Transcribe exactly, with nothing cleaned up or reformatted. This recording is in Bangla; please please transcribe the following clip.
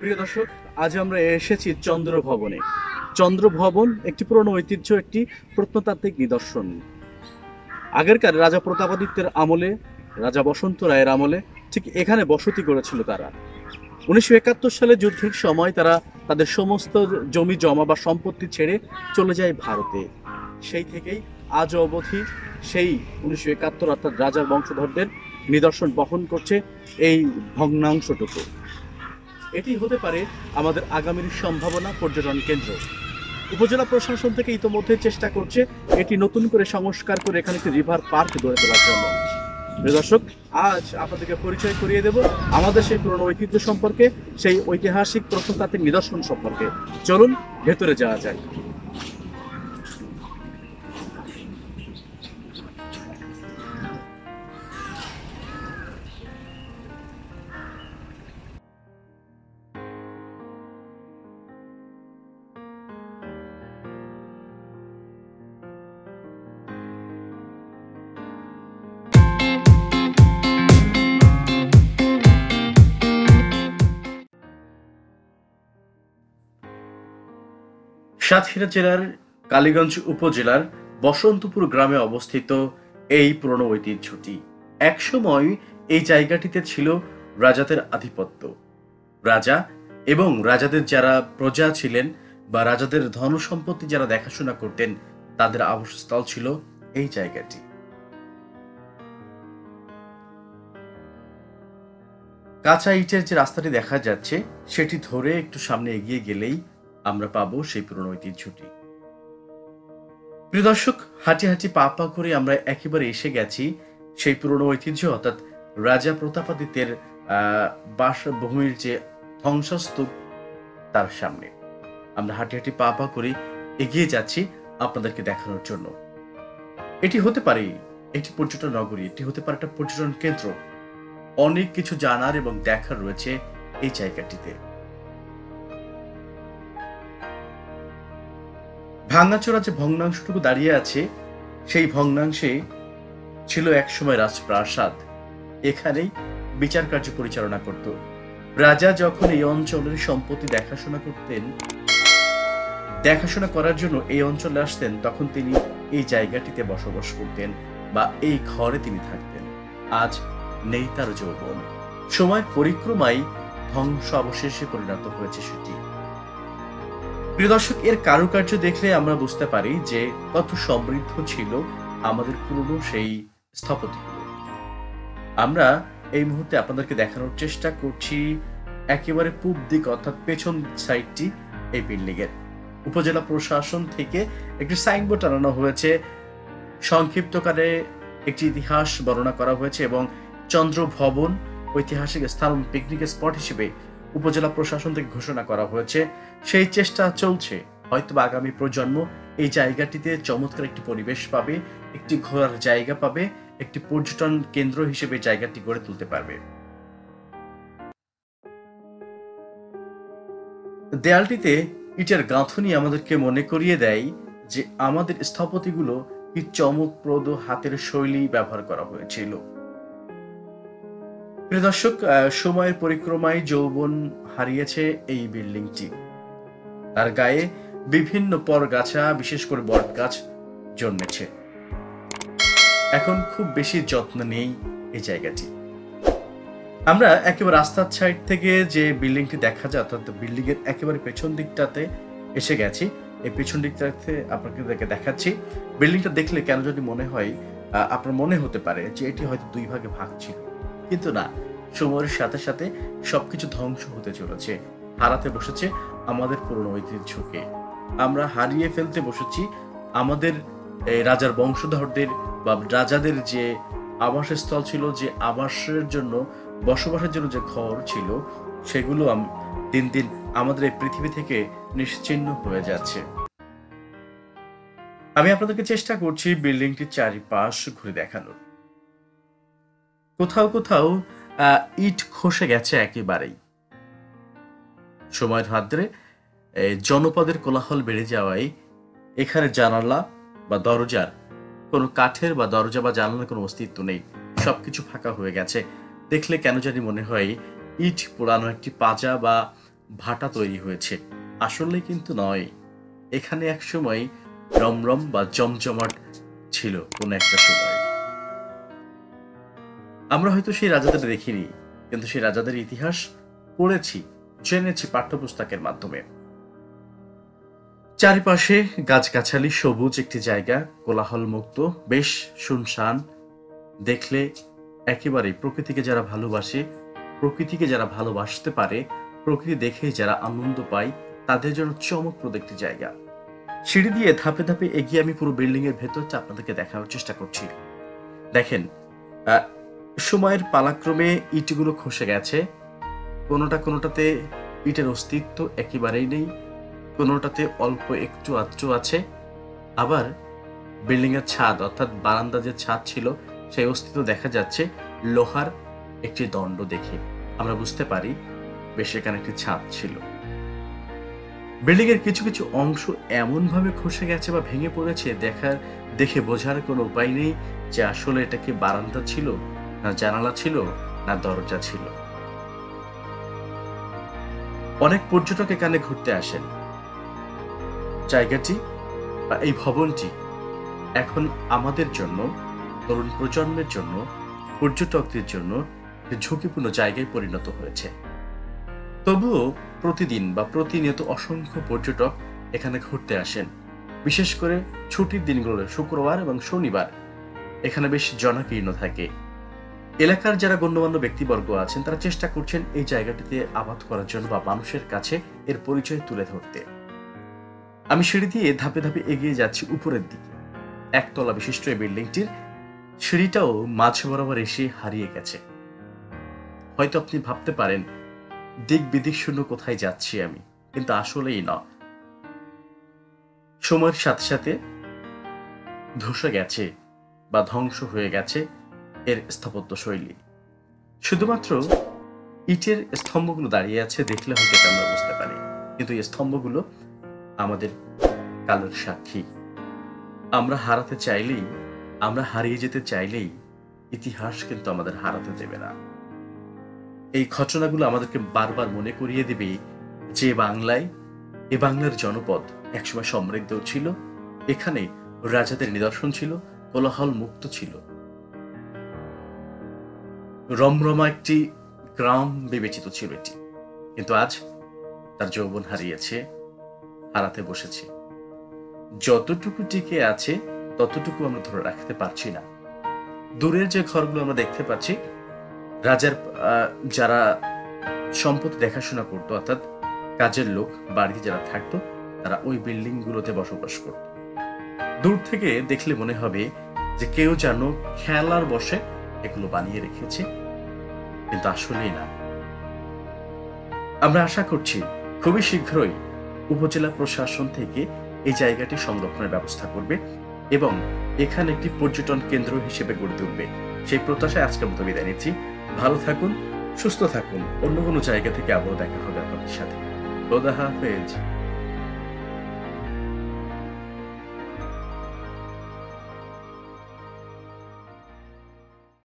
प्रिय दर्शक आज आमरा एसेछि चंद्रभवने। चंद्रभवन एक पुरानो ऐतिह्य एक प्रत्नतात्त्विक निदर्शन। आगेरकार राजा प्रतापादित्येर आमले राजा बसंत रायेर आमले ठीक एखाने बसति गड़ेछिल तारा। उन्नीसशो एकात्तर साले युद्धेर समय तारा तादेर समस्त जमी जमा बा सम्पत्ति छेड़े चले जाए भारते। सेई थेकेई आज अवधि सेई उन्नीसशो एकात्तर अर्थात राजा वंशधरदेर निदर्शन बहन करछे एई भग्नांशटुकु। एटी होते पारे आमादेर आगामीर सम्भावना पर्यटन केंद्र। उपजेला प्रशासन थेके इतिमध्ये चेष्टा करछे एटी नतून करे संस्कार करे एखाने एकटि रिभार पार्क गड़े तोलार जन्य। प्रिय दर्शक आज आपनादेरके परिचय करिये देब आमादेर सेई पुरानो ऐतिह्य सम्पर्के, सेई ऐतिहासिक प्रत्नतात्त्विक निदर्शन सम्पर्के। चलुन भेतरे जावा जाय। सातक्षीरा जिलार कालीगंज उपजेलार बसंतपुर ग्रामे अवस्थित এই পুরনো ঐতিহ্যটি। একসময় এই জায়গাটিতে ছিল রাজাদের আধিপত্য। রাজা এবং রাজাদের যারা প্রজা ছিলেন বা রাজাদের ধন সম্পত্তি যারা দেখাশোনা করতেন তাদের আবাসস্থল ছিল এই জায়গাটি। কাঁচা ইটের যে রাস্তাটি দেখা যাচ্ছে সেটি ধরে একটু সামনে এগিয়ে গেলেই আমরা পাবো সেই পুরনো ঐতিহ্যটি। প্রিয় দর্শক হাঁটি হাঁটি পা পা করে আমরা একেবারে এসে গেছি সেই পুরনো ঐতিহ্য অর্থাৎ রাজা প্রতাপাদিত্যের বাসভূমির যে ধ্বংসস্তূপ তার সামনে আমরা হাঁটি হাঁটি পা পা করে এগিয়ে যাচ্ছি আপনাদেরকে দেখানোর জন্য। এটি হতে পারে একটি পর্যটন নগরী, এটি হতে পারে একটা পর্যটন কেন্দ্র। অনেক কিছু জানার এবং দেখার রয়েছে এই জায়গাটিতে। ভাঙাচোরা যে ভগ্নাংশটুকু দাঁড়িয়ে আছে সেই ভগ্নাংশে ছিল একসময় রাজপ্রাসাদ। এখানেই বিচার কার্য পরিচালনা করত রাজা। যখন এই অঞ্চলের সম্পত্তি দেখাশোনা করতেন, দেখাশোনা করার জন্য এই অঞ্চলে আসতেন, তখন তিনি এই জায়গাটিতে বসবাস করতেন বা এই ঘরে তিনি থাকতেন। আজ নেই তার যৌবন, সময় পরিক্রমায় ধ্বংস অবশেষে পরিণত হয়েছে সেটি। প্রিয় দর্শক এর কারুকার্য দেখলে আমরা বুঝতে পারি যে কত সমৃদ্ধ ছিল আমাদের পুরনো সেই স্থাপত্যগুলো। আমরা এই মুহূর্তে আপনাদেরকে দেখানোর চেষ্টা করছি একেবারে পূব দিক অর্থাৎ পেছন সাইডটি এই বিল্ডিং এর। উপজেলা প্রশাসন থেকে একটি সাইনবোর্ড টানানো হয়েছে, সংক্ষিপ্তকারে একটি ইতিহাস বর্ণনা করা হয়েছে এবং চন্দ্রভবন ঐতিহাসিক স্থান পিকনিক স্পট হিসেবে উপজেলা প্রশাসন থেকে ঘোষণা করা হয়েছে। সেই চেষ্টা চলছে, হয়তো আগামী প্রজন্ম এই জায়গাটিতে চমৎকার একটি পরিবেশ পাবে, একটি ঘোরার জায়গা পাবে, একটি পর্যটন কেন্দ্র হিসেবে জায়গাটি গড়ে তুলতে পারবে। দেয়ালটিতে ইটের গাঁথনি আমাদেরকে মনে করিয়ে দেয় যে আমাদের স্থাপতিগুলো কি চমকপ্রদ হাতের শৈলী ব্যবহার করা হয়েছিল। প্রিয় দর্শক সময়ের পরিক্রমায় যৌবন হারিয়েছে এই বিল্ডিংটি। তার গায়ে বিভিন্ন পরগাছা বিশেষ করে বটগাছ জন্মেছে। এখন খুব বেশি যত্ন নেই এই জায়গাটি। আমরা একেবারে রাস্তার সাইড থেকে যে বিল্ডিংটি দেখা যায় অর্থাৎ বিল্ডিং এর একেবারে পেছন দিকটাতে এসে গেছি। এই পেছন দিকটাতে আপনাকে দেখাচ্ছি। বিল্ডিংটা দেখলে কেন যদি মনে হয় আপনার মনে হতে পারে যে এটি হয়তো দুই ভাগে ভাগ ছিল, কিন্তু না, সময়ের সাথে সাথে সবকিছু ধ্বংস হতে চলেছে। হারাতে বসেছে আমাদের পুরনো ঐতিহ্যকে, আমরা হারিয়ে ফেলতে বসেছি আমাদের রাজার বংশধরদের বা রাজাদের যে আবাসস্থল ছিল, যে আবাসের জন্য বসবাসের জন্য যে ঘর ছিল, সেগুলো দিন দিন আমাদের এই পৃথিবী থেকে নিশ্চিহ্ন হয়ে যাচ্ছে। আমি আপনাদেরকে চেষ্টা করছি বিল্ডিংটির চারিপাশ ঘুরে দেখানোর। কোথাও কোথাও ইট খসে গেছে একেবারেই। সময়ের হাত ধরে জনপদের কোলাহল বেড়ে যাওয়ায় এখানে জানালা বা দরজার কোনো কাঠের বা দরজা বা জানালার কোনো অস্তিত্ব নেই, সবকিছু ফাঁকা হয়ে গেছে। দেখলে কেন জানি মনে হয় ইট পোড়ানো একটি পাজা বা भाटा तैरी हुए आसले किन्तु नय एखाने एक समय रमरम बा जमजमाट छिलो कोनो एकटा समय आमरा होयतो सेई राजादेर देखिनी किन्तु सेई राजादेर इतिहास पढ़ेछि जेनेछि पाठ्यपुस्तकेर माध्यमे। चारिपाशे गाछगाछाली सबुज एकटी जायगा कोलाहल मुक्त बेश सुनसान देखले एकेबारे प्रकृतिके जारा भालोबासे प्रकृतिके जारा भालोबासते पारे प्रकृति देखेई जारा आनंद पाय तादेर जोन्नो चमकप्रद एकटी जायगा। सीढ़ी दिए धापे धापे एगिए आमी पुरो बिल्डिंग एर भेतरटा आपनादेरके देखानोर चेष्टा करछि। देखें समयेर पालाक्रमे इटगुलो खसे गेছে কোনোটা কোনোটাতে ইটের অস্তিত্ব একেবারেই নেই, কোনোটাতে অল্প একটু আচ্ছু আছে, আবার বিল্ডিং এর ছাদ অর্থাৎ বারান্দা যে ছাদ ছিল সেই অস্তিত্ব দেখা যাচ্ছে। লোহার একটি দণ্ড দেখে আমরা বুঝতে পারি বেশ এখানে একটি ছাদ ছিল। বিল্ডিং এর কিছু কিছু অংশ এমন ভাবে খসে গেছে বা ভেঙে পড়েছে দেখার দেখে বোঝার কোনো উপায় নেই যে আসলে এটা কি বারান্দা ছিল না জানালা ছিল না দরজা ছিল। অনেক পর্যটক এখানে ঘুরতে আসেন। জায়গাটি বা এই ভবনটি এখন আমাদের জন্য তরুণ প্রজন্মের জন্য পর্যটকদের জন্য ঝুঁকিপূর্ণ জায়গায় পরিণত হয়েছে। তবুও প্রতিদিন বা প্রতিনিয়ত অসংখ্য পর্যটক এখানে ঘুরতে আসেন। বিশেষ করে ছুটির দিনগুলোতে শুক্রবার এবং শনিবার এখানে বেশ জনকীর্ণ থাকে। এলাকার যারা গণ্যমান্য ব্যক্তিবর্গ আছেন তারা চেষ্টা করছেন এই জায়গাটিতে আবাদ করার জন্য বা মানুষের কাছে এর পরিচয় তুলে ধরতে। আমি সিঁড়ি দিয়ে ধাপে ধাপে এগিয়ে যাচ্ছি উপরের দিকে। একতলা বিশিষ্ট এই বিল্ডিংটির সিঁড়িটাও মাঝ বরাবর এসে হারিয়ে গেছে। হয়তো আপনি ভাবতে পারেন দিক বিদিক শূন্য কোথায় যাচ্ছি আমি, কিন্তু আসলেই না, সময়ের সাথে সাথে ধসে গেছে বা ধ্বংস হয়ে গেছে এর স্থাপত্য শৈলী। শুধুমাত্র ইটের স্তম্ভগুলো দাঁড়িয়ে আছে, দেখলে হয়তো আমরা বুঝতে পারি, কিন্তু এই স্তম্ভগুলো আমাদের কালের সাক্ষী। আমরা হারাতে চাইলেই আমরা হারিয়ে যেতে চাইলেই ইতিহাস কিন্তু আমাদের হারাতে দেবে না। এই ঘটনাগুলো আমাদেরকে বারবার মনে করিয়ে দেবে যে বাংলায় এ বাংলার জনপদ একসময় সমৃদ্ধ ছিল, এখানে রাজাদের নিদর্শন ছিল, কোলাহল মুক্ত ছিল, রমরমা একটি গ্রাম বিবেচিত ছিল এটি। কিন্তু আজ তার যৌবন হারিয়েছে, হারাতে বসেছে। যতটুকু টিকে আছে ততটুকু আমরা ধরে রাখতে পারছি না। দূরের যে ঘরগুলো আমরা দেখতে পাচ্ছি রাজার যারা সম্পত্তি দেখাশোনা করতো অর্থাৎ কাজের লোক বাড়িতে যারা থাকতো তারা ওই বিল্ডিং গুলোতে বসবাস করত। দূর থেকে দেখলে মনে হবে যে কেউ যেন খেলার বসে এগুলো বানিয়ে রেখেছে, কিন্তু আসলেই না। আমরা আশা করছি খুবই শীঘ্রই উপজেলা প্রশাসন থেকে এই জায়গাটি সংরক্ষণের ব্যবস্থা করবে এবং এখানে একটি পর্যটন কেন্দ্র হিসেবে গড়ে তুলবে। সেই প্রত্যাশায় আজকের মতো বিদায় নিচ্ছি। ভালো থাকুন, সুস্থ থাকুন। অন্য কোনো জায়গা থেকে আবারও দেখা হবে আপনাদের সাথে। খোদা হাফেজ।